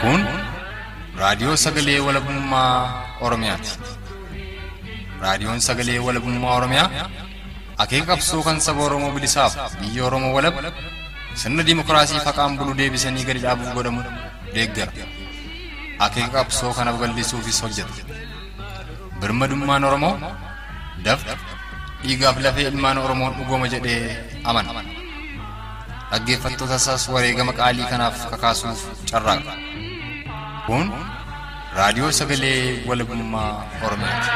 kun Raadiyoo Sagalee Walabummaa Oromiyaati. Raadiyoon Sagalee Walabummaa Oromiyaa akeeka qabsoo kan saba Oromoo bilisaaf biyya Oromoo walab sirna dimookiraasii faqaan bulu deebisanii gadi dhaabuuf godhamu deeggara. Akeeka qabsoo kana bal'isuufis hojjeta. Birmadummaan Oromoo dafqa dhiigaaf lafee ilmaan Oromoo dhugooma jedhee amana. Dhaggeeffattoota isaas wareegama qaalii kanaaf kakaasuuf carraaqa. Kun Raadiyoo Sagalee Walabummaa Oromiyaati.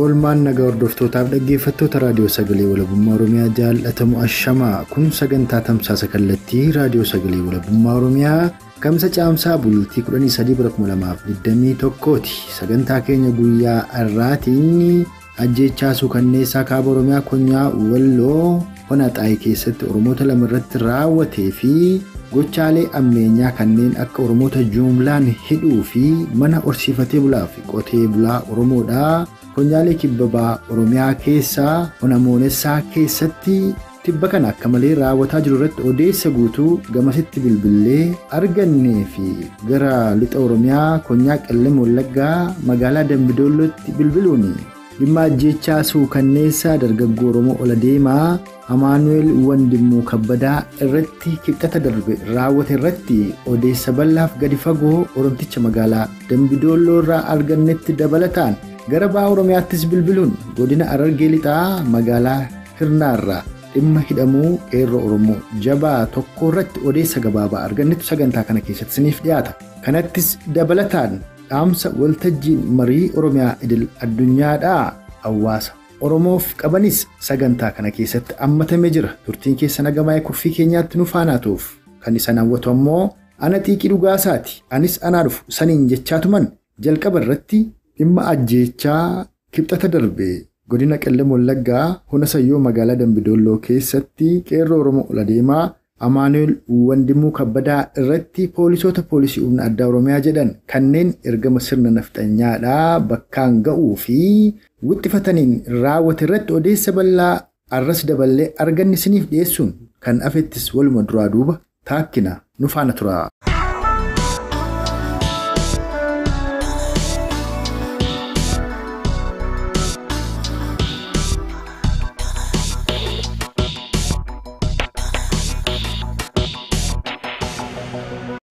Olmaan nagaa hordoftootaaf dhaggeeffattoota Raadiyoo Sagalee Walabummaa Oromiyaa jaallatamu ashamaa kun sagantaa tamsaasa kallattii Raadiyoo Sagalee Walabummaa Oromiyaa gamsa caamsaa bultii 13/2021ti. Sagantaa keenya guyyaa irraatiin ajjeechaasuu kanneessaa kaaba Oromiyaa konyaa Walloo Honaxaay keessatti Oromoota lama irratti raawwatee fi gochaalee ammeenyaa kanneen akka Oromoota jumlaan hidhuu fi mana horsiifatee bulaa fi qotee bulaa Oromoodha. Konyaalee kibbabaa Oromiyaa keessaa Onamoonessaa keessatti tibba kan akka malee raawwataa jiru irratti odeessa guutuu gamasitti bilbilee argannee fi gara lixa Oromiyaa konyaa Qellem Wallaggaa magaalaa Dambidollootti bilbiluun dhimma ajjeechaasuu kanneessaa dargaggoo Oromoo ola deemaa Amaanu'eel Wandimmuu Kabbadaa irratti xiqqata darbe raawwate irratti odeessa bal'aaf gadi fagoo Oromticha magaalaa Dambidolloo irraa argannetti dabalataan Gara ba'a Oromiyaattis bilbiluun godina Harargee lixaa magaalaa Hirnaarraa dhimma hidhamuu qeerroo Oromoo jabaa tokko irratti odeessa gabaabaa argannetu sagantaa kana keessatti isiniif dhiyaata. Kanattis dabalataan dhaamsa waltajjiin marii Oromiyaa idil addunyaadhaa hawaasa Oromoof qabanis sagantaa kana keessatti ammatamee jira. Turtiin keessa nagamaa'ee kurfii keenyaatti nu faanaatuuf kan isa hawwatu ammoo ana xiiqii dhugaasaati. Anis anaa dhufu saniin jechaatuman jalqaba irratti dhimma ajjeechaa kibxata darbe godina Qellem Wallaggaa Honasayyoo magaalaa Dambidolloo keessatti qeerroo Oromoo ola deemaa Amaanu'eel Wandimmuu Kabbadaa irratti poolisoota poolisii humna addaa Oromiyaa jedhan kanneen ergama sirna nafxanyaadhaa bakkaan ga'uu fi wixxifataniin raawwate irratti odeessa bal'aa arras daballee arganni isiniif dhiyeessuun kan afettis waluma duraa duuba taakkina nu faana tura.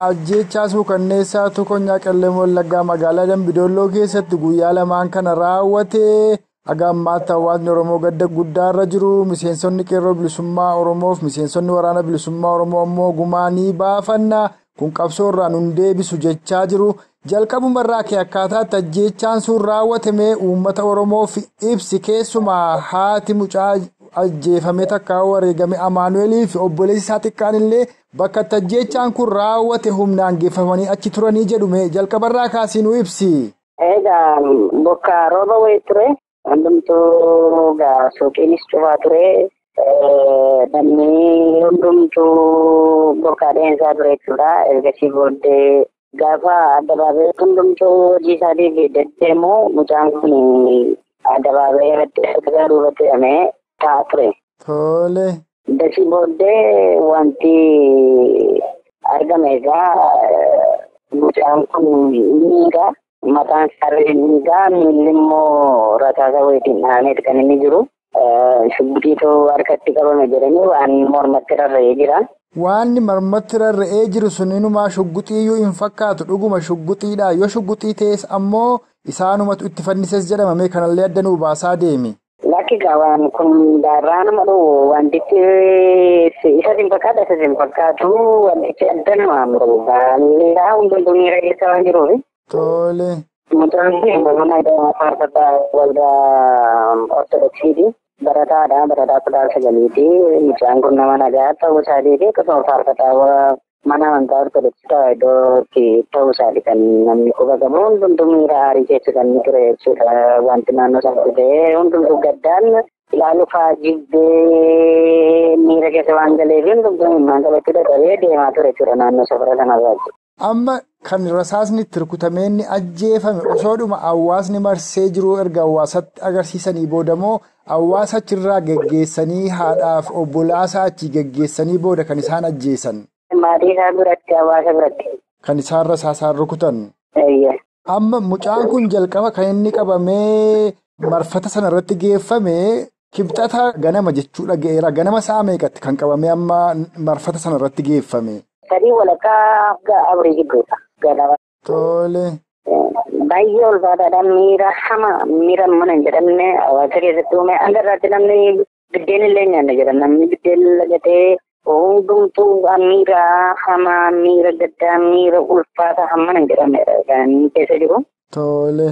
Ajjeechaasuu kanneessaa konyaa Qellem Wallaggaa magaalaa Dambidolloo keessatti guyyaa lamaan kana raawwatee haga ammaatti hawaasni Oromoo gadda guddaarra jiru. Miseensonni qeerroo bilisummaa Oromoof miseensonni waraana bilisummaa Oromoo ammoo gumaa ni baafanna. Kun qabsoo irraa nun deebisu jechaa jiru. Jalqabuma irraa kee akkaataatti ajjeechaan sun raawwatamee uummata Oromoof ibsi keessumaa haati mucaa ajjeefame takka wareegame Amaanu'eelii fi obboleessi isaa xiqqaan illee bakka ajjeechaan kun raawwate humnaan geeffamanii achi turanii jedhume jalqaba irraa kaasee nu ibsi. Egaa bakka rooba wayii ture hundumtuu suuqiinis cufaa ture namni hundumtuu bakka adeemsaa ture jechuudha. Ergasii booddee gaafa addabaabee hundumtuu hojii isaatiif deddeemu mucaan kun addabaabee irratti duubatame. Tole. Desi bode wanti argamega mucaan kun niga mataan sarri niga millimmo rataasa waytiin aaneet kan inni jiru shubbiitoo harkatti qabame jedhanii waan mormatti rarra'ee jira. Waanni mormatti rarra'ee jiru sun inumaa shugguxiiyyuu hin fakkaatu dhuguma shugguxiidha. Yoo shugguxii ta'es ammoo isaanumatu itti fannises jedhamame kanallee adda nuu baasaa deemi. Laki kawan kun darana maro wanditi isa simpakata tu wanditi antan mamro balla undung ngirai kawan jero tole mutan ni mana ada parta walda ortodoksi di barada pada segaliti jangkur nama naga tahu sadi ke parta mana antar tercita do ki tahu sadi kan nami kogabon undung ngirai cekan ngirai sudah wantinano sampai undung gaddan lalu fajibbe nirage sewangale undung mangalati da kare de matur curana no sabra sana. amma kan rasaasni turkutameenni ajjeefame osooduma awwaasni marsee jiru erga awwaasatti agarsiisanii boodamoo awwaasachirraa geggeessanii haadhaaf obbolaasaa achi geggeessanii booda kan isaan ajjeesan maatii biratti awwaasa biratti kan isaan rasaasaa rukutan amma mucaan kun jalqaba kan inni qabamee marfata sana irratti geeffame kibxata ganama jechuudha ga'eera ganama sa'a meeqatti kan qabamee amma marfata sana irratti geeffame kadi wala ka abri gidduudha ganama tole baay'ee ol baadhaan miira mana jedhamne awaatiree jedhume andarratti namni biddeen illee nyaanna jedhamne namni biddeen lagatee oondumtu miira hama miira gaddaa miira ulfaata hamana jedhamne kan keessa jiru tole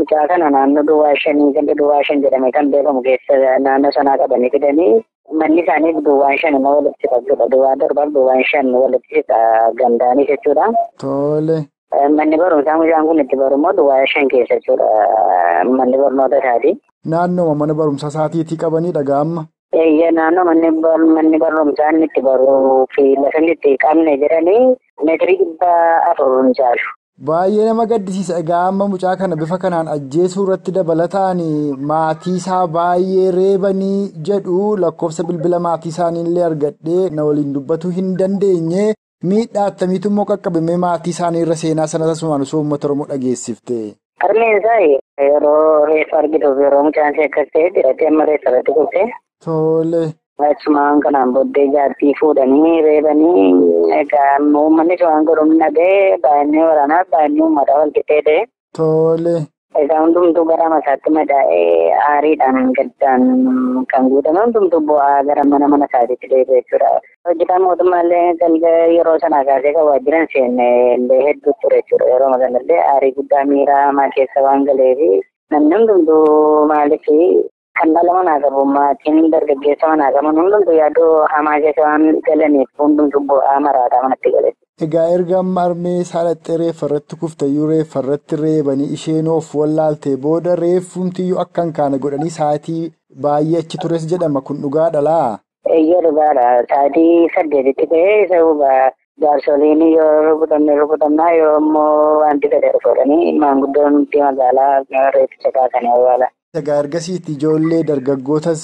mucaata naannoo duwwaashanii ganda duwwaashan jedhame kan beekamu keessa naannoo sanaa qabanii fidanii manni isaanii duwwaashan immoo walitti qabudha duwwaa darban duwwaashan walitti gandaanii jechuudha tole manni barumsaa mucaan kun itti barummoo duwwaashan keessa jechuudha manni barnoota isaati naannoo mana barumsaa isaatiitii qabanii dhagaamma naannoo manni barumsaa itti baruu fi lafni itti qabne jedhanii meetrii 400 hin caalu baay'ee nama gaddisiisa egaa amma mucaa kana bifa kanaan ajjeesuu irratti dabalataan maatii isaa baay'ee reebanii jedhu lakkoofsa bilbila maatii isaanii illee argadhee na waliin dubbatu hin dandeenye miidhaa attamiitu immoo qaqqabamee maatii isaanii irra seenaa sana tasumaan osoo uummata Oromoo dhageessifte. Qarmeensaa yeroo reeffa argituuf yeroo mucaan ishee akkas ta'e dhiiratee amma reeffa irratti kuftee. Tole. Sumaan kanaan booddee jaartii fuudhanii reebanii egaa uummanni waan godhamu nagee baay'inni waraanaa baay'inni uummata walqixxee ta'e. Tole. Egaa hundumtuu gara masaatti madaa'ee aariidhaan gaddaan kan guutame hundumtuu bu'aa gara mana isaatiitti deebi'e jechuudha. Hojjetaan mootummaa illee galga yeroo sanaa kaasee kan waajjiran seenne illee hedduu ture jechuudha yeroo magaalaa illee aarii guddaa miira hamaa keessa waan galeef namni hundumtuu maaliif Anda lama nak abu macam darjah mana agama nundung tu ya do amaja kawan kalian itu nundung tu bo amara ada mana tiga. Egair gambar me salat re faratu kufta yure farat re bani isheno fullal te boda re funti yu akan kana godani saati bayi cituris jeda makun uga dala. Iya rubara saati sedih tipe sebab darsolini yorubutam na yomo anti keder korani mangudon tiada dala re cekakan awala. Egaa ergasiitti ijoollee dargaggootas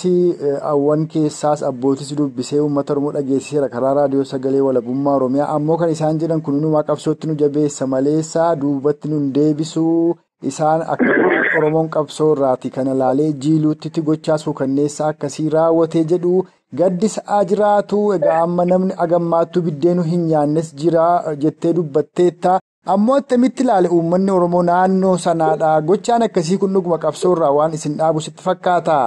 awwan keessaas abbootis dubbisee uummata Oromoo dhageessiseera karaa raadiyoo sagalee walabummaa Oromiyaa ammoo kan isaan jedhan kun nuuma qabsootti nu jabeessa maleessa duubatti nu deebisuu isaan akka Oromoon qabsoo irraati kan ilaalee jiiluutti gochaasuu kanneessa akkasii raawwatee jedhu gaddisa jiraatu egaa amma namni agammaattu biddeenu hin nyaannes jira jettee dubbatteetta. Ammoo attamitti ilaale uummanni Oromoo naannoo sanaadha gochaan akkasii kun dhuguma qabsoorraa waan isin dhaabu sitti fakkaata.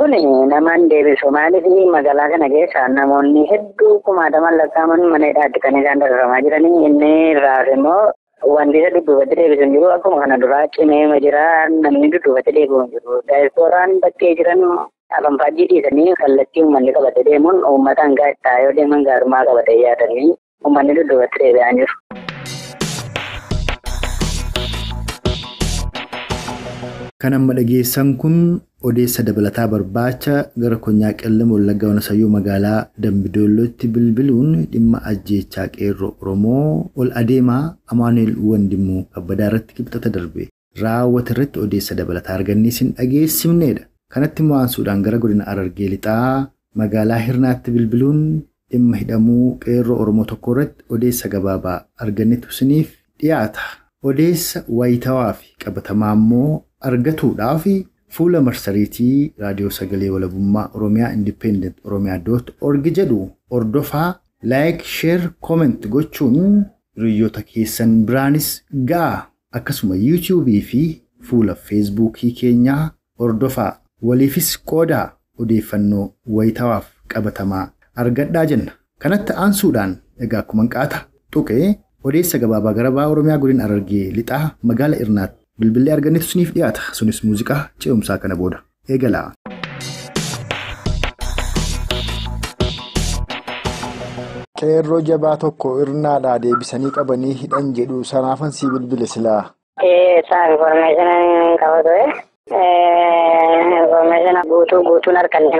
Kun namaan deebisu maaliif magaalaa kana keessa namoonni hedduu kumaata mallaqaaman mana hidhaatti kan isaan dararamaa jiranii inni irraas immoo wantiisa dudduubatti deebisu hin jiru akkuma kana duraa cimeema jira namni dudduubatti deebi'u hin jiru daayisporaan bakkee jiran abanfaajii dhiisanii kallattii uummanni qabate deemuun uummataan gaa'ittaa yoo deeman gaarumaa qabate yaadanii uummanni dudduubatti deebi'aa jiru. Kan amma dhageessan kun odeessa dabalataa barbaacha gara konyaa qillama Wallaggaa Waanasayyoo magaalaa Dambidollootti bilbiluun dhimma ajjeechaa qeerroo Oromoo ol adeemaa Amaanu'eel Wandimmuu Kabbadaa irratti kibxata darbe raawwate irratti odeessa dabalataa argannee isin dhageessimneedha. Kanatti mo'ansuudhaan gara godina Harargee lixaa magaalaa Hirnaatti bilbiluun dhimma hidhamuu qeerroo Oromoo tokko irratti odeessa gabaabaa argannetu isiniif dhiyaata. Odeessa wayitawaa fi qabatamaa immoo argatuudhaaf fuula marsariitii raadiyoo sagalee walabummaa Oromiyaa independent.org jedhu ordofaa like share comment gochuun hiriyoota keessan biraanis ga'a akkasuma YouTube fi fuula Facebook keenyaa ordofaa waliifis qooda odeeffannoo wayitawaaf qabatamaa argadhaa jenna kanatti aansuudhaan egaa akkuma qaata tuqee odeessa gabaabaa garabaa Oromiyaa godina Harargee lixaa magaala Irnaat bilbilee argannetu isiniif dhiyaata sunis muuziqaa ce'umsaa kana booda eegalaa qeerroo jabaa tokko irnaadhaa deebisanii qabanii hidhan jedhu sanaafan sii bilbile silaa saan informaatinan qabatu informaatinan guutuu harkanne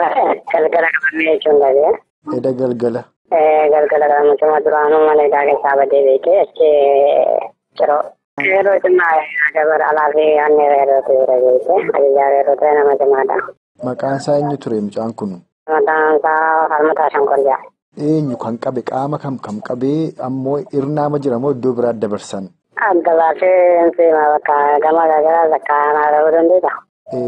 galgala qabannee jechuun galgala galgala gammachuma duraanuu mana daagan saabadee beekee achee jiro. Yeroo cimaa dabara alaafii aanee yeroo ture beekee ajajaa yeroo ture nama cimaadha. Maqaan isaa eenyu ture mucaan kun? Maqaan isaa Falmataa Shankolyaa. Eenyu kan qabe qaama kam qabee ammoo irnaa ma jira moo iddoo biraa dabarsan? Addabaafeen seema bakka gama galgala zakkaanaa ta'uu dandeedha.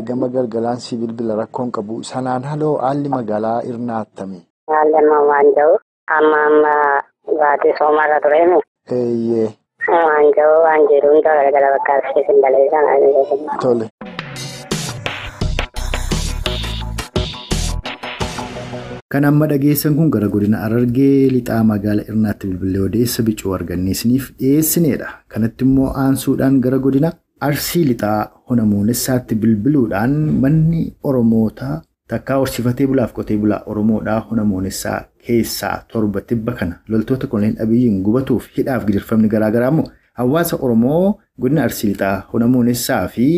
Gama galgalaan sibiil-bila rakkoon qabu sanaan haloo haalli magaalaa irnaa attami. Haalli ammaa waan jiru amma baatee soomarra tureemi. Eeyyee. Waan jiru waan jedhuun ta'uu galgala bakka asii hin balleessan. Tole. Kan amma dhageessan kun gara godina Harargee lixaa magaalaa Irnaatti bilbilee odeessa bicuu arganneesiniif dhiyeessineedha. Kanatti immoo aansuudhaan gara godina Arsii lixaa hona Moonessaatti bilbiluudhaan manni Oromootaa takkaa horsiifatee bulaaf qotee bulaa Oromoodhaa hona Moonessaa keessaa torba tibba kana loltoota Koloneel Abiyyiin gubatuuf hidhaaf gidirfamni garaagaraa immoo hawaasa Oromoo godina Arsii lixaa hona Moonessaa fi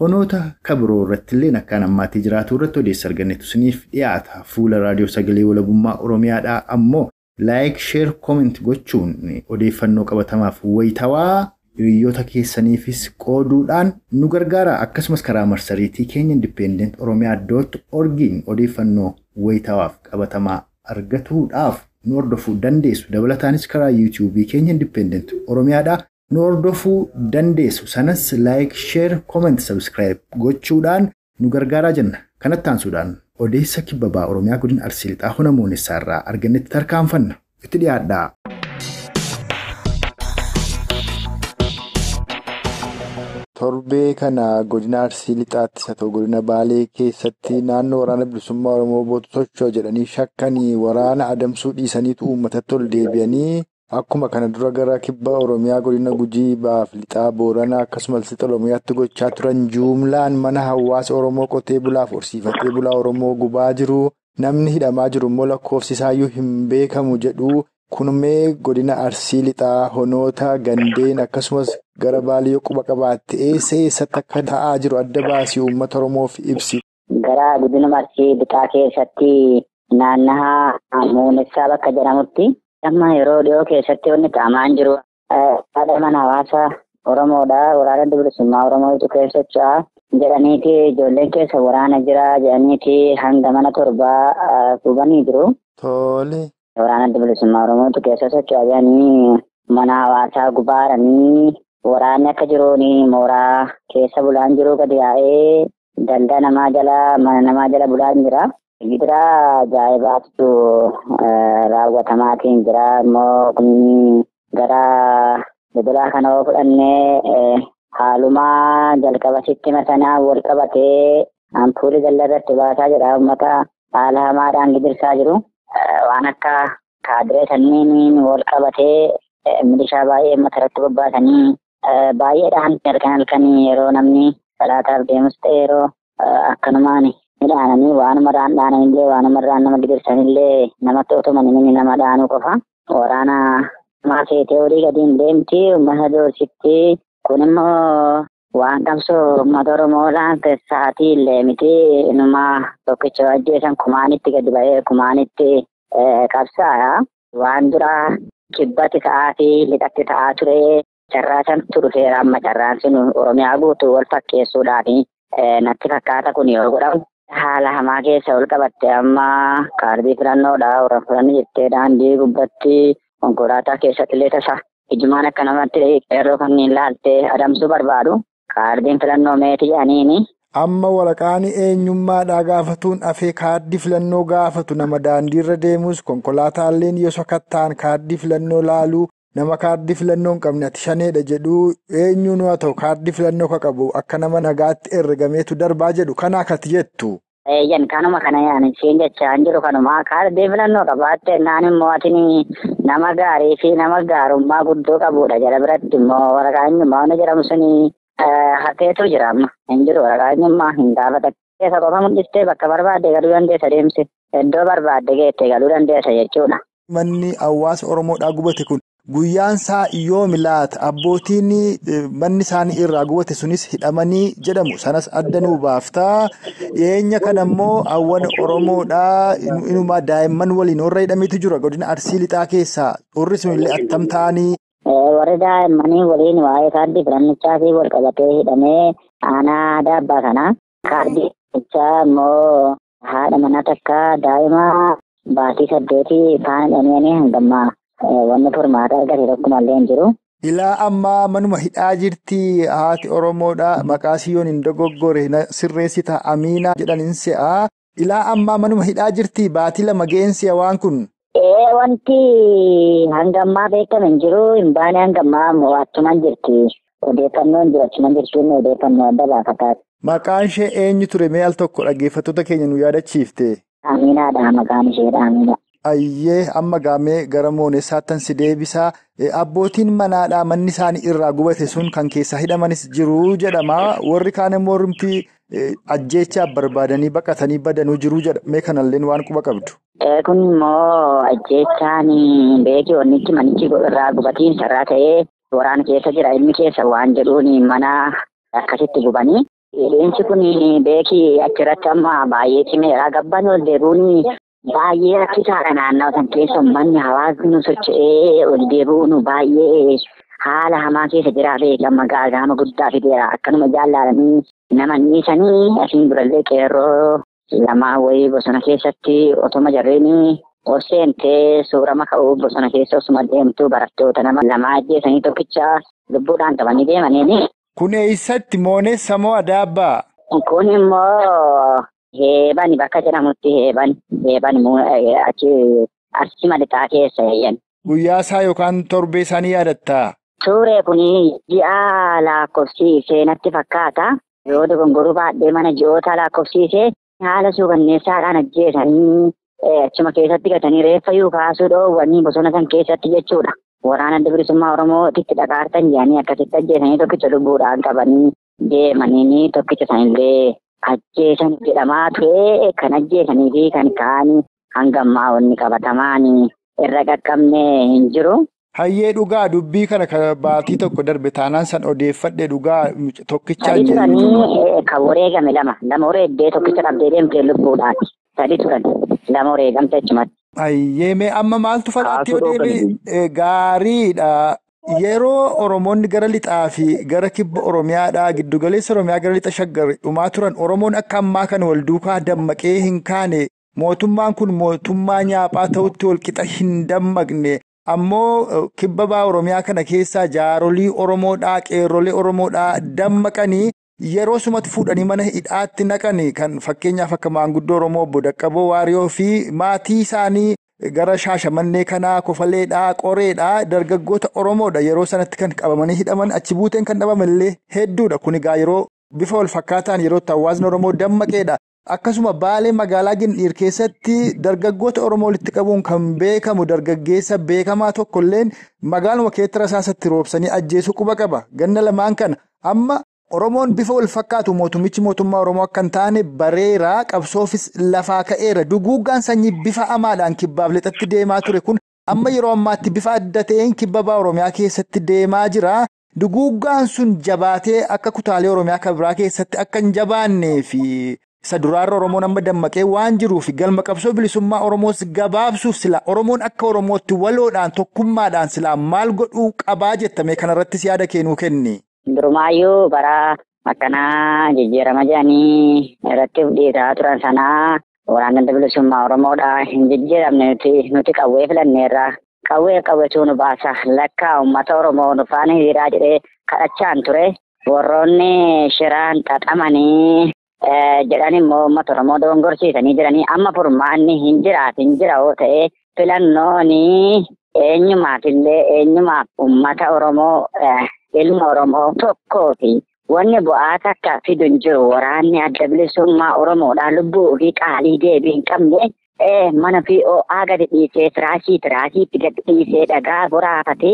honoota kabiroo irratti illee akkaan ammaatii jiraatu irratti odeessa arganneetu isiniif dhiyaata. Fuula Raadiyoo Sagalee Walabummaa Oromiyaadhaa ammoo like, share, comment gochuun odeeffannoo qabatamaaf wayitawaa hiriyoota keessaniifis qooduudhaan nu gargaara. Akkasumas karaa marsariitii keenya independentoromia.org odeeffannoo wayitawaaf qabatamaa argatuudhaaf nu hordofuu dandeessu. Dabalataanis karaa YouTube keenya Independent Oromiyaadhaa nu hordofuu dandeessu. Sanas like, share, comment, subscribe gochuudhaan nu gargaaraa jenna. Kanatti aansuudhaan odeessa kibbabaa Oromiyaa godina Arsii lixaa hona Moonessaa irraa argannetti tarkaanfanna. Itti dhiyaadhaa. Torbee kana godina Arsii lixaatti isa ta'u godina Baalee keessatti naannoo waraana bilisummaa Oromoo bootu socho'u jedhanii shakkanii waraana adamsuu dhiisaniitu uummatatti ol deebi'anii akkuma kana dura gara kibba Oromiyaa godina Gujii baaf lixaa Booranaa akkasumas lixaa Oromiyaatti gochaa turan jumlaan mana hawaasa Oromoo qotee bulaaf horsiifatee bulaa Oromoo gubaa jiru namni hidhamaa jiru immoo lakkoofsisaayyuu hin beekamu jedhu kunumee godina Arsii lixaa honoota gandeen akkasumas gara Baalii quba qabaatte eessa akka ta'aa jiru adda baasii uummata Oromoof ibsi. Gara godina Arsii lixaa keessatti naannaha Moonessaa bakka jedhamutti amma yeroo dhiyoo keessatti wanni qaamaan jiru mana hawaasa Oromoodhaa waraana bilisummaa Oromootu keessachaa jedhaniiti ijoolleen keessa waraana jira jedhaniiti hanga mana torbaa gubanii jiru. Tole. Waraana bilisummaa Oromootu keessa socho'aa jedhanii mana hawaasaa gubaaranii waraanni akka jiruuni mooraa keessa bulaan jiru gadi yaa'ee daldaa namaa jala mana namaa jala bulaan jira. Gidiraa jaa'ibaatu raawwatamaatiin jira immoo kunni gara bibilaa kana yoo fudhannee haalumaa jalqaba sittima sanaa wal qabatee ampuulii jala irratti baasaa jira uummata haala hamaadhaan gidirsaa jiru. Waan akka kaadiree sanniin wal qabatee milishaa baay'ee uummata irratti bobbaasanii baay'eedhaan halkanii yeroo namni salaataaf deemus ta'e yeroo akkanumaani. Midhaananii waanuma raandhaanii illee waanuma irraan nama gidirsan illee namatti otuma namni nama dhaanuu qofa waraana maaseetee olii gadiin deemti uummata doorsitti kun immoo waan qabsoo uummata Oromoodhaan keessaatii illee miti inuma tokkicha ajjeesan kumaanitti gadi ba'ee kumaanitti qabsaadha. Waan dura kibbatti ta'aa fi lixatti ta'aa ture carraa san turteera amma carraan sun Oromiyaa guutuu wal fakkeessuudhaani natti fakkaata kun yoo godhamu. Haala hamaa keessa ol qabatte amma kaardii filannoodhaa warra filanni jettee daandii gubbatti konkolaataa keessatti illee tasa ijjumaan akka namatti yeroo kan ilaaltee adamsuu barbaadu kaardiin filannoo meetii jedhaniini. Amma waraqaan eenyummaadhaa gaafatuun afee kaardii filannoo gaafatu nama daandiirra deemus konkolaataalleen yoo sokattaan kaardii filannoo laaluu nama kaardii filannoo hin qabne ati shaneedha jedhu eenyuun haa ta'u kaardii filannoo ka qabu akka nama nagaatti ergameetu darbaa jedhu kana akkati jettu. Eeyyan kanuma kana yaanin siin jechaa jiru kanuma kaardii filannoo qabaatte naan immoo atini nama gaarii fi nama gaarummaa guddoo qabuudha jala biratti immoo waraqaa eenyummaa hunda jedhamu suni hafeetu jira amma hin jiru waraqaa eenyummaa hin gaafata keessa qofa mul'istee bakka barbaadde galuu dandeessa deemsi iddoo barbaadde geettee galuu dandeessa jechuudha. Manni hawaasa Oromoodhaa gubate kun Guyyaan isaa yoom laata abbootiin manni isaanii irraa gubate sunis hidhamanii jedhamu sanas addanuu baaftaa eenya kan ammoo awwan Oromoodha inuma daa'imman waliin horra hidhameetu jira godina Arsii lixaa keessaa horri sunillee attam ta'anii warra daa'immanii waliin waa'ee kaardii firannichaa fi wal qabatee hidhamee aanaa daabbaa kana kaardii firannichaa immoo haadha manaa takka daa'ima baatii saddeetii faana dhaneenii hangammaa. Wanni furmaata argate tokkuma illee hin jiru. Ilaa ammaa manuma hidhaa jirti haati Oromoodha maqaa siyoon hin dogoggore sirreessita Amiinaa jedhaniin se'aa. Ilaa ammaa manuma hidhaa jirti baatii lama ga'eensi waan kun. Wanti hangammaa beekame hin jiru hin baane hangammaa mo'achumaan jirti. Odeeffannoon jiraachumaan jirtuun odeeffannoo adda baafataati. Maqaan ishee eenyu ture mee al tokko dhaggeeffattoota keenya nu yaadachiifte? Aamiinaadha maqaan isheedha Aamiina. Ayyee amma gaamee gara mooneessaattan si deebisaa abbootiin manaadhaa manni isaanii irraa gubate sun kan keessa hidhamanis jiruu jedhamaa warri kaan immoo rumtii ajjeechaaf barbaadanii baqatanii badanuu jiruu jedhamee kanalleen waan quba qabdu. Kun immoo ajjeechaan beekii wannichi manichi irraa gubatiin sarraa ta'ee waraan keessa jira ilmi keessa waan jedhuun mana akkasitti gubanii. Ileensi kun beekii achirratti amma baay'ee cimeeraa gabbaan ol deebuun. Baay'ee akkisaadha naanna'u san keessa manni hawaasni nu socho'ee ol deebi'uu nu baay'ee haala hamaa keessa jira beekama gaagama guddaa fideera akkanuma jaallalanii nama dhiisanii asiin durallee qeerroo lama wayii bosona keessatti otoma jarreeni ol seentee suurama ka'uu bosona keessa osuma deemtuu barattoota nama lama ajjeesanii tokkicha lubbuudhaan qabanii deemaniini. Kun eessatti mooneessa moo daabbaa? Kun immoo. Heebani bakka jedhamutti heebani achi malitaa keessa heeyyan. Guyyaa isaa yookaan torbee isaanii yaadattaa? Suuree kun ji'a laakkoofsiisee natti fakkaata. Yoo dogongoruu baadhee mana ji'oota laakkoofsiisee haala suukanneessaadhaan ajjeesanii achuma keessatti gatanii reeffa yuu kaasuu dhoowwanii bosona san keessatti jechuudha. Waraana Adda Bilisummaa Oromootitti dhagaartan jedhanii akkasitti ajjeesanii tokkicha lubbuudhaan qabanii deemanii tokkicha sanillee. Ajjeesanii jedhamaa turee kan ajjeesanii fi kan ka'anii hangammaa wanni qabatamaanii irra qaqqabne hin jiru. Hayyee dhugaa dubbii kana baatii tokko darbe taanaan san odeeffadhe dhugaa tokkichaa jiru. Sadii turanii kan wareegame lama wareeggee tokkicha qabdee deemtee lubbuudhaati. Sadii turanii lama wareegamte achumatti. Hayyee mee amma maaltu falaatti yoo deebi gaariidha. Yeroo Oromoonni gara lixaa fi gara kibba Oromiyaadhaa giddugaleessa Oromiyaa gara lixa shaggar dhumaa turan Oromoon akka ammaa kan wal duukaa dammaqee hin kaane mootummaan kun mootummaa nyaaphaa ta'utti wal qixa hin dammaqne ammoo kibba baa Oromiyaa kana keessaa jaarolii Oromoodhaa qeerrolee Oromoodhaa dammaqanii yeroo sumatti fuudhanii mana hidhaatti naqanii kan fakkeenyaaf akka maanguddoo Oromoo obbo Daqqaboo Waariyoo fi maatii isaanii. Gara shaashamannee kanaa kofaleedhaa qoreedhaa dargaggoota Oromoodha yeroo sanatti kan qabamanii hidhaman achi buuteen kan dhabamallee hedduudha. Kun egaa yeroo bifa wal fakkaataan yeroo hawaasni Oromoo dammaqeedha. Akkasuma Baalee magaalaa Gindhiir keessatti dargaggoota Oromoo walitti qabuun kan beekamu dargaggeessa beekamaa tokkollee magaaluma keetira isaatti roobsanii ajjeesuu quba qaba. Ganna lamaan kana amma Oromoon bifa wal fakkaatu mootumichi mootummaa Oromoo akka hin taane bareeraa qabsoofis lafaa ka'eera. Duguuggaan sanyii bifa amaadhaan kibbaaf lixatti deemaa ture kun amma yeroo ammaatti bifa adda ta'een kibba baa Oromiyaa keessatti deemaa jira. Duguuggaan sun jabaatee akka kutaalee Oromiyaa kan biraa keessatti akka hin jabaannee fi isa duraarra Oromoon amma dammaqee waan jiruuf galma qabsoo bilisummaa Oromoos gabaabsuuf sila Oromoon akka Oromootti waloodhaan tokkummaadhaan sila maal godhuu qabaa jettame kanarrattis yaada kennuu kenni. Durumaayyuu bara akkanaa jijjiirama jedhanii irratti dhiisaa turan sanaa waraana Adda Bilisummaa Oromoodhaa hin jijjiiramne nuti qawwee filanneerra. Qawweetuu nu baasa lakkaa uummata Oromoo nu faana hiriiraa jedhee kadhachaan ture. Warroonni shiraan xaxamanii jedhan immoo uummata Oromoo dogongorsiisanii jiranii amma furmaanni hin jira yoo ta'e filannoon eenyumaafillee eenyumaaf uummata Oromoo. Ilma Oromoo tokkoo fi wanni bu'aa takka fidu hin jiru waraanni Adda Bilisummaa Oromoodhaa lubbuu fi qaalii deebii hin qabne mana fi ho'aa gadi dhiisee tiraasiitti gadi dhiisee dhagaa boraafatee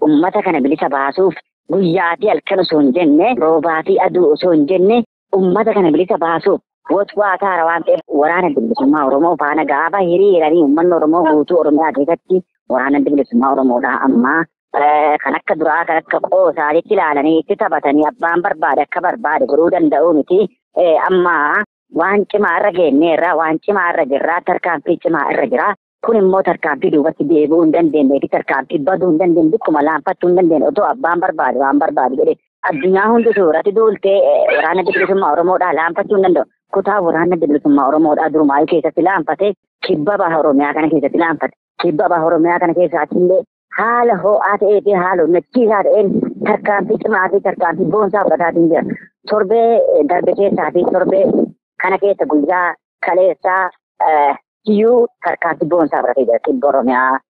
uummata kana bilisa baasuuf guyyaa fi halkan osoo hin jenne roobaa fi aduu osoo hin jenne uummata kana bilisa baasuuf Bootwa taara waan ta'eef waraana bilisummaa Oromoo faana gaaba hiriiranii uummanni Oromoo guutuu Oromiyaa keessatti waraana bilisummaa Oromoodha amma kan akka duraa kan akka qoosaatti ilaalanii itti taphatanii abbaan barbaade akka barbaade guruu danda'u miti amma waan cimaa irra geenyeerra waan cimaa irra jirra tarkaanfii cimaa irra jira kun immoo tarkaanfii duubatti deebi'uu hin dandeenye tarkaanfii baduu hin dandeenye bikkuma laanfattuu hin dandeenye otoo abbaan barbaade waan barbaade jedhee addunyaa hundi suuratti duulte waraana bilisummaa Oromoodha laanfattuu hin danda'u. Kutaa waraana bilisummaa Oromoodha durumaa keessatti laanfate kibba baha Oromiyaa kana keessatti laanfate kibba baha Oromiyaa kana keessatti haala ho'aa ta'ee fi haala nachiisaa ta'een tarkaanfii cimaa fi tarkaanfii boonsaa fudhataatiin jira. Torbee darbe keessaa fi torbee kana keessa guyyaa kaleessaa kiyyuu tarkaanfii boonsaa fudhatee jira kibba Oromiyaa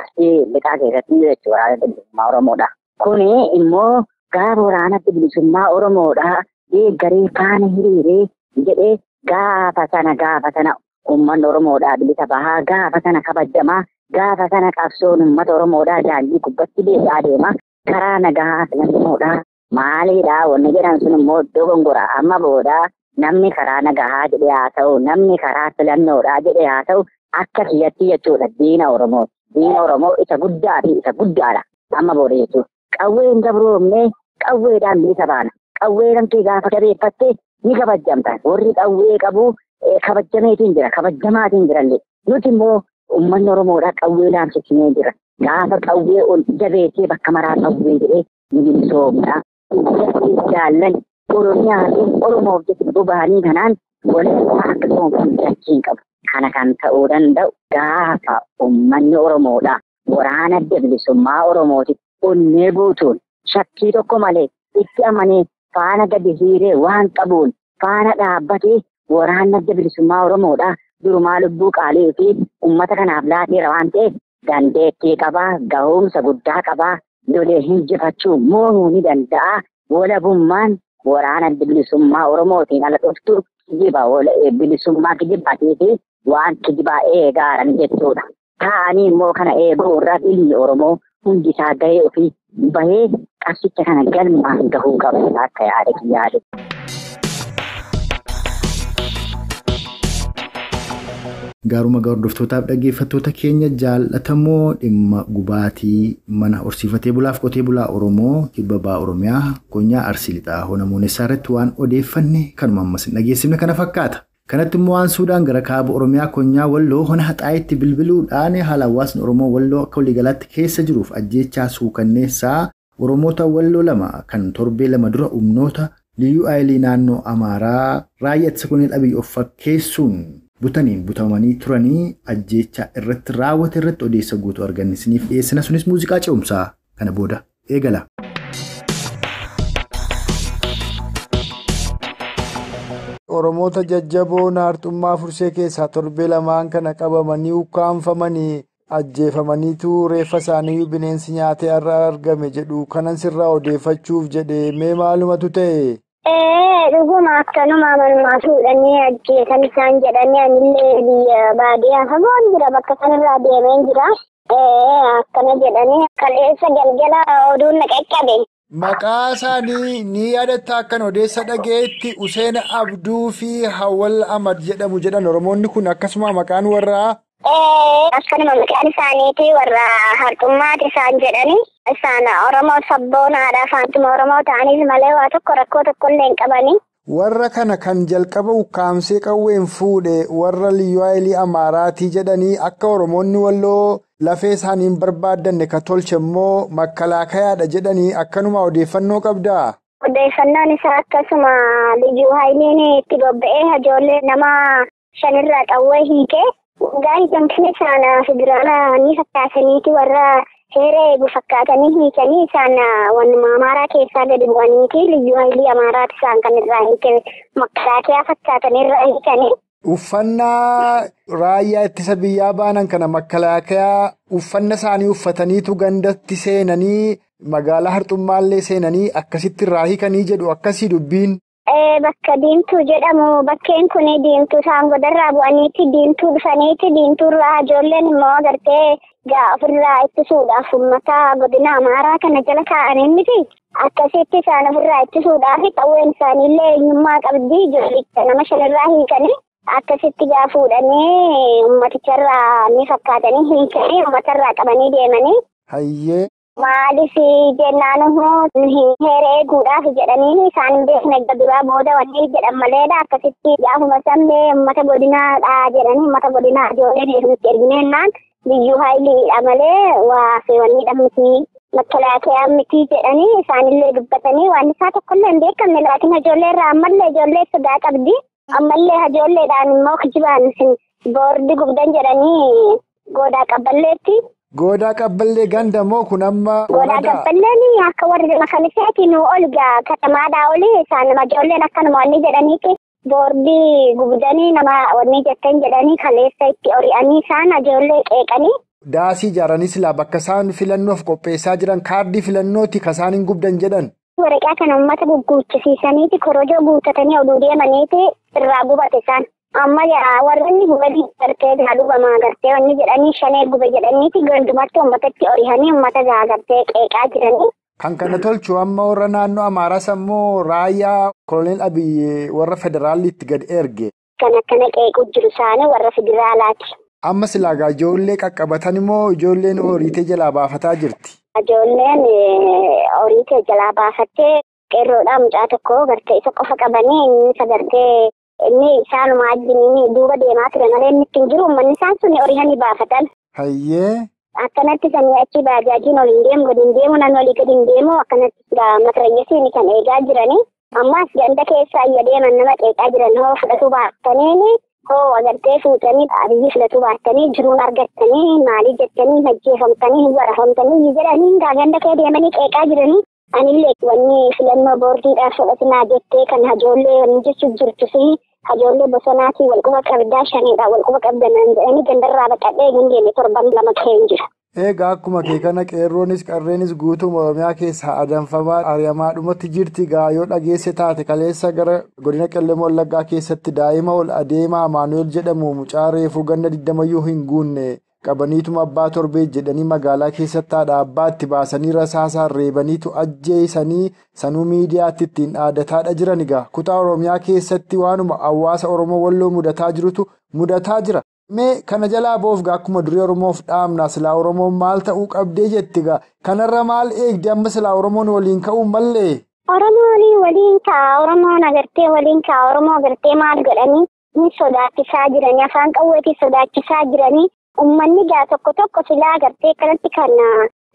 asii liqaa keessatti jechuudha waraana bilisummaa Oromoodha. Kuni immoo gaaba waraana bilisummaa Oromoodha eeggaree faana hiriiree jedhee gaafa sana uummanni Oromoodhaa bilisa bahaa gaafa sana kabajamaa gaafa sana qabsoon uummata Oromoodhaa daandii gubbatti deebi'aa adeema karaa nagaa filannoodhaa maaliidhaa wanni jedhan sun immoo iddoo gongoraa amma boodaa namni karaa nagaa jedhee haa ta'u namni karaa filannoodhaa jedhee haa ta'u akka kiyyatti jechuudha diina Oromoo isa guddaa fi isa guddaadha amma booda jechuudha qawwee hin gabroomnee qawweedhaan bilisa baana qawwee namtee gaafa qabeeffattee ni kabajamta warri qawwee qabu kabajamaatiin jirallee nuti immoo uummanni Oromoodha qawwee laamsifnee jira gaafa qawwee ol jabeetee bakka maraa qawwee jedhee ni bilisoomna jaallan Oromiyaa fi Oromoof jechuun boba'anii kanaan walitti akka soomfachiin qabu kana kan ta'uu danda'u gaafa uummanni Oromoodha waraana bilisummaa Oromootiif onnee guutuun shakkii tokko malee itti amanee faana gadi hiiree waan qabuun faana dhaabbatee waraana bilisummaa Oromoodha durumaa lubbuu qaalii fi uummata kanaaf laateera waan ta'eef dandeettii qabaa ga'umsa guddaa qabaa lolee hinjifachuu moomuu ni danda'a walabummaan waraana bilisummaa Oromootiin ala dhuftu kijiba bilisummaa kijibatee fi waan kijibaa eegaaran jechuudha. Ta'anii immoo kana eeguu irraa ilmi Oromoo hundi isaa ga'ee ofii bahee qabsicha kana galmaan gahuu qabu akka yaade. Gaaruma gaaddoftotaaf dhaggeeffattoota keenya jaallatamoo dhimma gubaatii mana horsiifatee bulaaf qotee bulaa Oromoo kibba baha Oromiyaa qonnaa Arsilitaa honamoonni sarratti waan odeeffanne kanuma ammas dhageessifne kana fakkaata. Kanatti immoo waan Suudaan gara kaaba Oromiyaa qonnaa Walloo hona haxaayitti bilbiluudhaan haalawaasni Oromoo Walloo akka waliigalaatti keessa jiruuf ajjeechaa suukanneessaa Oromoota Walloo lama kan torbee lama dura humnoota liyyuu aayilii naannoo Amaaraa raayyaa ittisa kunil Abiy of fakkeessuun butaniin butamanii turanii ajjeechaa irratti raawwate irratti odeessa guutuu argannisiniif dhiyeessina sunis muuziqaa ce'umsaa kana booda eegala. Oromoota jajjaboo naartummaa fursee keessaa torbee lamaan kana qabamanii ukkaanfamanii ajjeefamaniitu reeffa isaanii bineensi nyaatee irraa argame jedhu kanan sirraa odeeffachuuf jedhee mee maalumatu ta'e? Dhugumaaf kanuma amalmaatu hudhannee ajjeesan isaan jedhanii anillee biyya baadiyyaa fagoon jira bakka kanarraa deemeen jira akkana jedhanii kaleessa galgala oduun naqaqqabe. Maqaa isaanii ni yaadatta akkan odeessa dhageetti Useen Abduu fi Hawwal Ahmad jedhamu jedhan Oromoonni kun akkasuma maqaan warraa akkanuma maqaan isaaniitii warraa hartummaati isaan jedhani isaan Oromoo sabboonaadha afaantuma Oromoo ta'aniis malee waa tokko rakkoo tokkollee hin qabani. Warra kana kan jalqaba ukkaamsee qawween fuudhe warra liyyuu aayilii Amaaraatii jedhanii akka Oromoonni Walloo lafee isaaniin barbaaddanne ka tolche immoo makkalaakayaadha jedhanii akkanuma odeeffannoo qabdaa. Odeeffannoon isaa akkasuma liyyuu haayiliin itti bobba'ee hajoollee nama shanirraa qawwee hiike waggaa hiikamtini isaan federaala ni fakkaataniiti warra heera eegu fakkaatanii hiikanii isaan wannuma Amaaraa keessaa gadi bu'aniiti liyyuu haayilii Amaaraati isaan kan irraa hiike makkalaakayaa fakkaatanii irraa hiikanii. Uffannaa raayyaa ittisa biyyaa baanan kana makkalaakayaa uffanna isaanii uffataniitu gandatti seenanii magaalaa harxummaallee seenanii akkasitti irraa hiikanii jedhu akkasii dubbiin. bakka diintuu jedhamu bakkeen kun diintuu saangoo darraa bu'aniiti diintuu dhufaniiti diintuu irraa ijoolleen immoo gartee gaa ofirraa ittisuudhaaf uummataa godina amaaraa kana jala taa'anii miti akkasitti isaan ofirraa ittisuudhaaf xawween isaaniillee eenyummaa qabdi ijoollicha nama shanirraa hiikanii akkasitti gaa fuudhanii uummaticharraa ni fakkaatanii hiikanii uummatarraa qabanii deemanii. Hayyee. Maalisi jennaan heree guudhaaf jedhanii isaan beekna duraa booda wanni jedhan maleedha akkasitti gaafuma samee ummata godinaadha jedhanii ummata godinaa ijoolleen hedduu ergineenaan biyyuu hayliidha malee waa fi wanni dhammitii makkalaakayaan mitii jedhanii isaanillee dubbatanii waan isaa tokkollee hin beekamne laakiin ijoollee irraa ammallee ijoollee sodaa qabdi ammallee ijoolleedhaan immoo kijibaan isin boordi gubdan jedhanii goodaa qabballeetti. Goda kabbalee ganda moo kun amma goda kabbalee ni akka warra makaniseeti nu olga katamaada oli isaan majoolle akkan moonni jedhaniiti bordi gubdanii nama wanni jettan jedhanii kaleessa itti ori'anii isaan ajoolle qeeqanii daasii jaranis la bakka isaan filannoof qopheessaa jiran kaardi filannooti kasaanin gubdan jedhan waraqaa kana ummata gugguuchisiisaniiti korojoo guutatanii oduu deemaniiti irraa gubate isaan amma yaa warreen gubadii gartee gaalubamaa gartee wanni jedhanii shanee gube jedhaniiti gandumatti ummatatti orihanii ummata gartee qeeqaa jiranii. Kan kana tolchu amma warra naannoo Amaaraa sammuu raayyaa Koloneel Abiyyi warra federaalliitti gad erge. Kan akkana qeequu jiru isaanii warra federaalaati. Amma silaagaa ijoollee qaqqabatan immoo ijoolleen horiitee jalaa baafataa jirti. Ijoolleen horiitee jalaa baafattee qeerroodhaa mucaa tokko gartee isa qofa qabanii isa gartee. Inni saanuma ajjiniin duuba deemaa ture malee inni ittiin jiru uummanni isaan sun orihanii baafatan. Hayyee. Akkanatti sanii achi baajaajiin ol hin deemu gadi hin deemu nan olii gadi hin deemu akkanatti masrayyisiin kan eegaa jiranii. Ammaas ganda keessaa ayya deeman nama qeeqaa jiran hoo fudhatuu baaftanii hoo agartee fuutanii abiyyi fudhatuu baaftanii jiruun argattanii maalii jettanii hajjeefamtanii hin warafamtanii jedhanii gaa ganda kee deemanii qeeqaa jiranii. Anillee wanni filannoo boordiidhaan fudhatinaa jettee kan ijoollee wanni jechuuf jirtusii ijoollee bosonaatii walquba qabdaa shaniidhaan walquba qabdanan jedhanii gandarraa baqadhee hin deemne torban lama ka'een jira. Egaa akkuma kee kana qeerroonis qarreenis guutummaa Oromiyaa keessaa adanfamaa ari'amaadhumatti jirti gaa yoo dhageesse taate kaleessa gara godina Qellem Wallaggaa keessatti daa'ima ol adeemaa Amaanu'eel jedhamu mucaa reefuu ganna 20 hin guunne. Qabaniituma abbaa torbee jedhanii magaalaa keessatti dhaabbaatti baasanii rasaasaan reebaniitu ajjeesanii sanuu miidiyaatti ittiin dhaadataadha jiranigaa kutaa Oromiyaa keessatti waanuma hawaasa Oromoo walloo mudataa jirutu mudataa jira. Mee kana jalaa boofgaa akkuma durii Oromoof dhaamna silaa Oromoon maal ta'uu qabdee jettigaa kanarra maal eegdee amma silaa Oromoon waliin ka'uun mallee? Oromoon waliin ka'a Oromoon agartee waliin ka'a Oromoo agartee maal godhanii ni sodaachisaa jiranii afaan qawweetii sodaachisaa jiranii. Ummanni gaa tokko tokko silaa gartee kanatti kan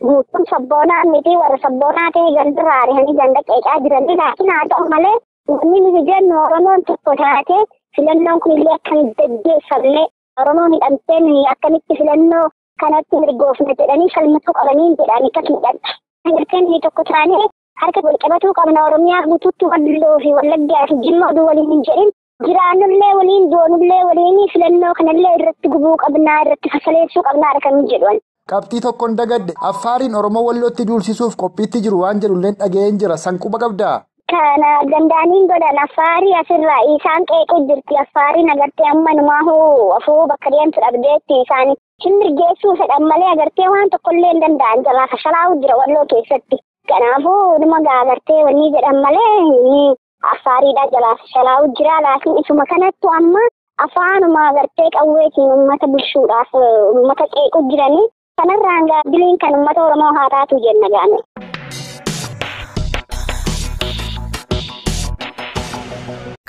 guutuun sabboonaa miti warra sabboonaa ta'e gandarraa arihanii ganda qeeqaa jiranii laakiin haa ta'u malee wanni nuti jennu Oromoon tokko taate filannoon kunillee akkan gaggeeffamne Oromoon hidhamteen akkamitti filannoo kanatti mirgoofna jedhanii falmatuu qabanii jedhanii akkas hidhatte. Garteen inni tokko taanee harka walqabatuu qabna Oromiyaa guutuutti walloo fi wallaggaa fi jimma oduu waliin hin jedhin. Jiraanullee waliin doonullee waliin filannoo kanallee irratti gubuu qabnaa irratti fafaleessuu qabnaa argamanii jedhan. Qabxii tokkoon dagadde Affaariin Oromoo wallootti duulsisuuf qophiitti jiru waan jedhulleen dhaga'een jira sanquba qabdaa. Kana gandaaniin godhan Affaarii asirraa isaan qeequu jirti Affaariin agartee amma namaa hoo afuu bakka deemtu dhabdeetti isaanii. Shimirgeessuu fedhan malee agartee waan tokkollee hin danda'an jalaa fashalaa'u jira walloo keessatti. Kanaafuu nama gaagartee wanni jedhan malee Affaariidha jalaa fashalaa'u jira laakiin isuma kanattu amma afaanuma agartee qawweetiin uummata bulshuudhaaf uummata qeequu jiranii kanarraan gaabbiliin kan uummata Oromoo haa taatu jenna gaane.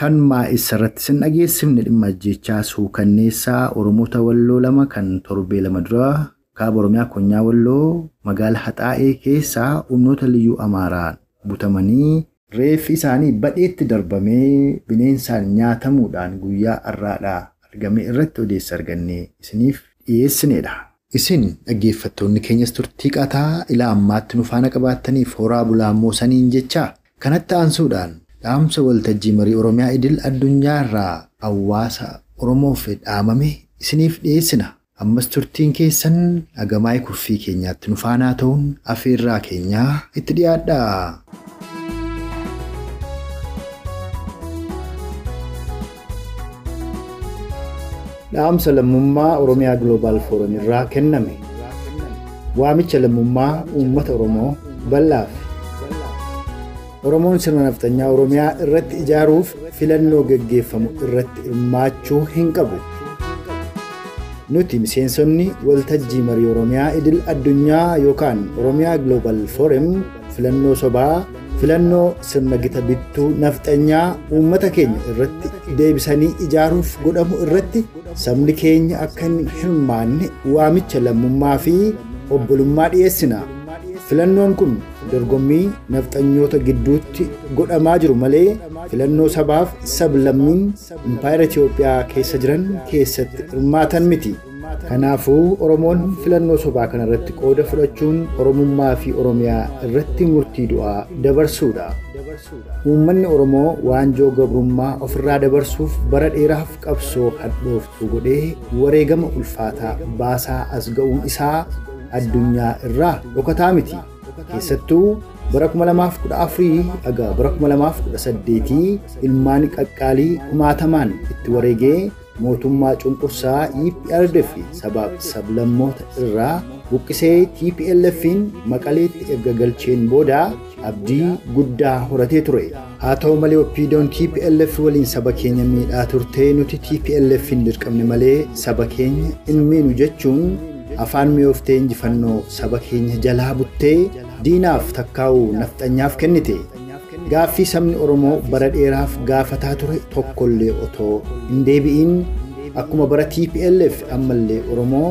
Kan maa'isarratti sin dhageessifne dhimma jechaa suukanneessaa Oromoota walloo lama kan torbee lama dura kaaba Oromiyaa Konyaa walloo magaala Haxaa'ee keessaa humnoota liyyuu Amaaraan butamanii Reef isaanii badheetti darbamee bineensaan nyaatamuudhaan guyyaa har'aadhaa argame irratti odeessa argannee isiniif dhiyeessinedha. Isin dhaggeeffattoonni keenyas turtii qataa ila ammaatti nu faana qabaattaniif horaa bulaa moosaniin jecha kanatti aansuudhaan dhaamsa waltajjii marii Oromiyaa idil addunyaa irraa hawaasa Oromoof dhaamame isiniif dhiyeessina. Ammas turtiin keessan hagamaa kuffii keenyaatti nu faanaa ta'uun afeerraa keenyaa itti dhiyaadha. Naamsa lammummaa Oromiyaa Global Forum irraa kenname. Waamicha lammummaa uummata Oromoo bal'aaf. Oromoon sirna naftanyaa Oromiyaa irratti ijaaruuf filannoo gaggeeffamu irratti hirmaachuu hin qabu. Nuti miseensonni waltajjii marii Oromiyaa idil addunyaa yookaan Oromiyaa Global Forum filannoo sobaa filannoo sirna gita bittuu naftanyaa uummata keenya irratti deebisanii ijaaruuf godhamu irratti sabni keenya akka hin hirmaanne waamicha lammummaa fi obbolummaa dhiyeessina. Filannoon kun dorgommii nafxanyoota gidduutti godhamaa jiru malee filannoo sabaaf sablammiin Empire Itoophiyaa keessa jiran keessatti hirmaatan miti. Kanaafuu Oromoon filannoo sobaa kana irratti qooda fudhachuun Oromummaa fi Oromiyaa irratti murtii du'aa dabarsuudha. Uummanni Oromoo waanjoo gabrummaa ofirraa dabarsuuf bara dheeraaf qabsoo hadhooftuu godhee wareegama ulfaataa baasaa as ga'uun isaa addunyaa irraa dhokataa miti. Keessattuu bara 2014 haga bara 2018 ilmaan qaqqaalii kumaatamaan itti wareegee mootummaa cunqursaa EPRDF sabab sablammoota irraa buqqisee TPLFin Maqaleetti erga galcheen booda abdii guddaa horatee ture. Haa ta'u malee oppiidoon TPLF waliin saba keenya miidhaa turtee nuti TPLFin dirqamne malee saba keenya hin miinu jechuun afaan mi'ooftee injifannoo saba keenya jalaa buttee diinaaf takkaa'uu nafxanyaaf kennite. Gaaffii sabni Oromoo bara dheeraaf gaafataa ture tokkollee otoo hin deebi'in akkuma bara TPLF ammallee Oromoo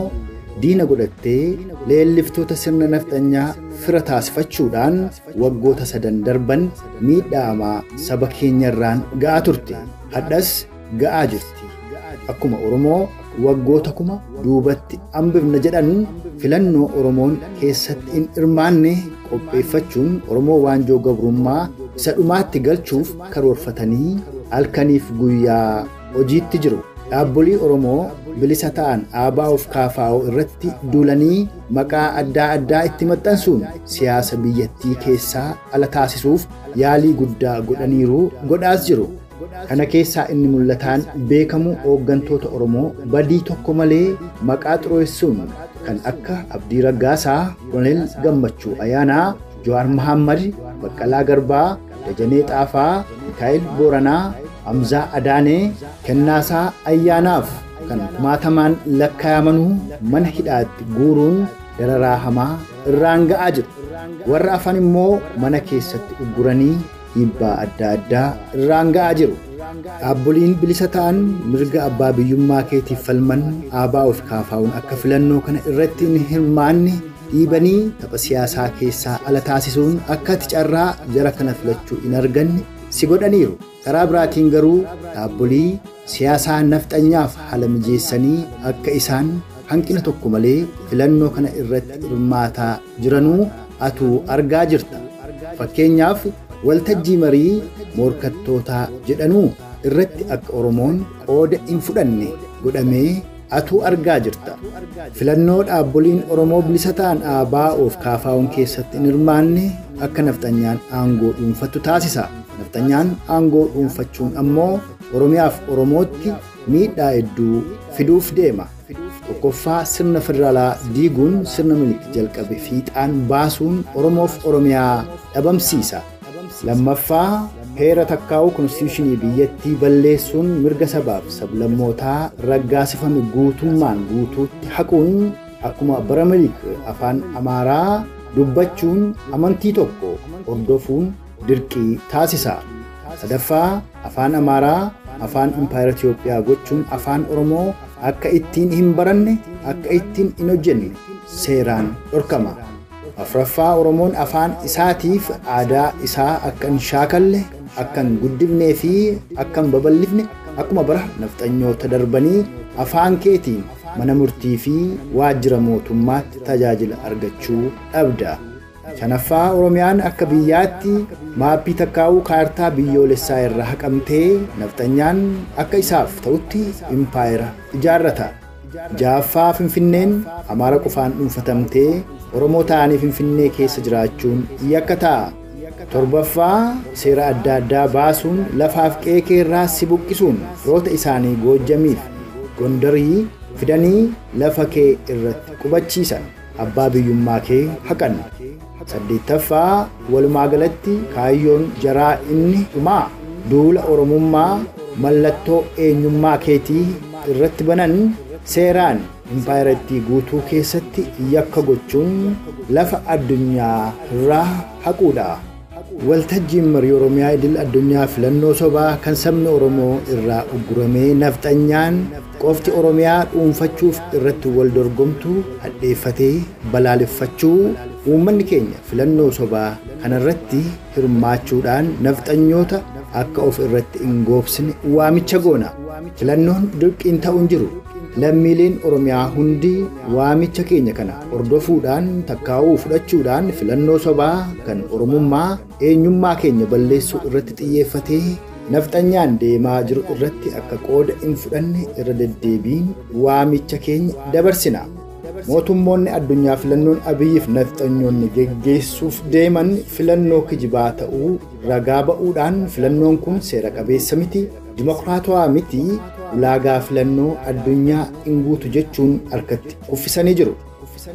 diina godhattee leelliftoota sirna nafxanyaa fira taasifachuudhaan waggoota 3 darban miidhaamaa saba keenya irraan ga'aa turte. Hadhas ga'aa jirti. Akkuma Oromoo waggoota kuma duubatti hambifna jedhan filannoo Oromoon keessatti hin hirmaanne qopheeffachuun Oromoo waanjoo gabrummaa isa dhumaatti galchuuf karoorfatanii halkaniif guyyaa hojiitti jiru. Dhaabbolii Oromoo bilisa ta'an dhaabaa of kaafaa'oo irratti duulanii maqaa adda addaa itti maxxansuun siyaasa biyyattii keessaa ala taasisuuf yaalii guddaa godhaniiru godhaas jiru. Kana keessaa inni mul'ataan beekamu hooggantoota Oromoo badii tokko malee maqaa xuroessuun kan akka Abdii Raggaasaa, Koloneel Gammachuu Ayaanaa, Jawaar Mohaammed, Baqqalaa Garbaa, Dajanee Xaafaa, Mikaa'el Booranaa, Hamzaa Adaanee, Kennaasaa Ayyaanaaf kan kumaatamaan lakkaayamanuu mana hidhaatti guuruun dararaa hamaa irraan ga'aa jiru. Warra afan immoo mana keessatti ugguranii dhiibbaa adda addaa irraan ga'aa jiru. Dhaabboliin bilisa ta'an mirga abbaa biyyummaa keetiif falman dhaabaa of kaafaa'uun akka filannoo kana irratti hin hirmaanne dhiibanii tapha siyaasaa keessaa ala taasisuun akka itti carraa jara kana filachuu hin arganne si godhaniiru. Karaa biraatiin garuu dhaabbolii siyaasaa nafxanyaaf haala mijeessanii akka isaan hanqina tokko malee filannoo kana irratti hirmaataa jiranuu atuu argaa jirta. Fakkeenyaaf waltajjii marii morkattootaa jedhanuu irratti akka Oromoon qooda hin fudhanne godhamee atuu argaa jirta. Filannoo dhaabboliin Oromoo bilisa ta'an dhaabaa of kaafaa'uun keessatti hin hirmaanne akka nafxanyaan aangoo dhuunfattu taasisa. Nafxanyaan aangoo dhuunfachuun ammoo Oromiyaaf Oromootti miidhaa hedduu fiduuf deema. Tokkoffaa sirna federaalaa diiguun sirna milikaa jalqabe fiixaan baasuun Oromoof Oromiyaa dhabamsiisa. Lammaffaa heera takkaa'uu konstituushinii biyyattii balleessuun mirga sabaaf sablammootaa raggaasifame guutummaan guutuutti haquun akkuma bara milikaa afaan Amaaraa dubbachuun amantii tokko hordofuun dirqii taasisa. Sadaffaa afaan Amaaraa afaan Empire Itoophiyaa gochuun afaan Oromoo akka ittiin hin baranne akka ittiin hin hojjenne seeraan dhorkama. Afraffaa Oromoon afaan isaatiif aadaa isaa akka hin shaakalle akka hin guddifnee fi akka hin baballifne akkuma bara nafxanyoota darbanii afaan keetiin mana murtii fi waajjira mootummaatti tajaajila argachuu dhabda. Shanaffaa Oromiyaan akka biyyaatti maappii takkaa'uu kaartaa biyyoolessaa irraa haqamtee nafxanyaan akka isaaf ta'utti impaayera ijaarrata. Jaaffaa Finfinneen Amaara qofaan dhuunfatamtee Oromoo ta'anii Finfinnee keessa jiraachuun yakka ta'a. Torbaffaa seera adda addaa baasuun lafaaf qeeqee irraa si buqqisuun firoota isaanii goojjamiif Gondarii fidanii lafa kee irratti qubachiisan abbaa biyyummaa kee haqan. Saddeettaffaa walumaa galatti kaayyoon jaraa inni dhumaa duula oromummaa mallattoo eenyummaa keetii irratti banan seeraan impaayiraatii guutuu keessatti yakka gochuun lafa addunyaa irraa haquudha. Waltajjii marii Oromiyaa idil addunyaa filannoo sobaa kan sabni Oromoo irraa uguramee nafxanyaan qofti Oromiyaa dhuunfachuuf irratti wal dorgomtu hadheeffatee balaaleffachuu uummanni keenya filannoo sobaa kanarratti hirmaachuudhaan nafxanyoota akka of irratti hin goobsine waamicha goona. Filannoon dirqiin ta'uu hin jiru. Lammiileen Oromiyaa hundi waamicha keenya kana hordofuudhaan takkaa'uu fudhachuudhaan filannoo sobaa kan oromummaa eenyummaa keenya balleessuu irratti xiyyeeffatee nafxanyaan deemaa jiru irratti akka qooda hin fudhanne irra deddeebiin waamicha keenya dabarsina. Mootummoonni addunyaa filannoon abiyyiif nafxanyoonni geggeessuuf deeman filannoo kijibaa ta'uu ragaa ba'uudhaan filannoon kun seera qabeessa miti, dimookiraatawaa miti, ulaagaa filannoo addunyaa inguutu jechuun harkatti uffisanii jiru.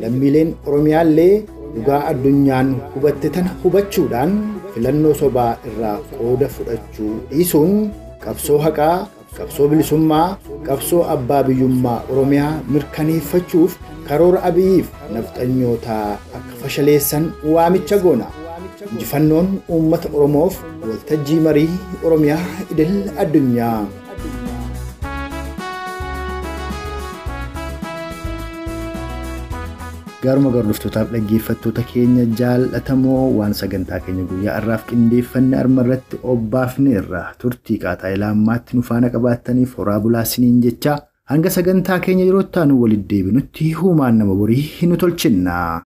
Lammiileen Oromiyaallee dhugaa addunyaan hubatte tana hubachuudhaan filannoo sobaa irraa qooda fudhachuu dhiisuun qabsoo haqaa, qabsoo bilisummaa, qabsoo abbaa biyyummaa Oromiyaa mirkaneeffachuuf karoora abiyyiif nafxanyootaa akka fashaleessan waamicha goona. Injifannoon uummata Oromoof waltajjii marii Oromiyaa idil addunyaa. Gaaruma garduftotaaf dhaggeeffattoota keenya jaallatamoo waan sagantaa keenya guyyaa irraaf qindeeffanne arma irratti obbaafneerra. Turtii qaataa ilaammaatti nu faana qabaattaniif horaa bulaa isiniin jecha hanga sagantaa keenya yeroo itti nu waliin deebinutti humaan nama borii nu tolchinna.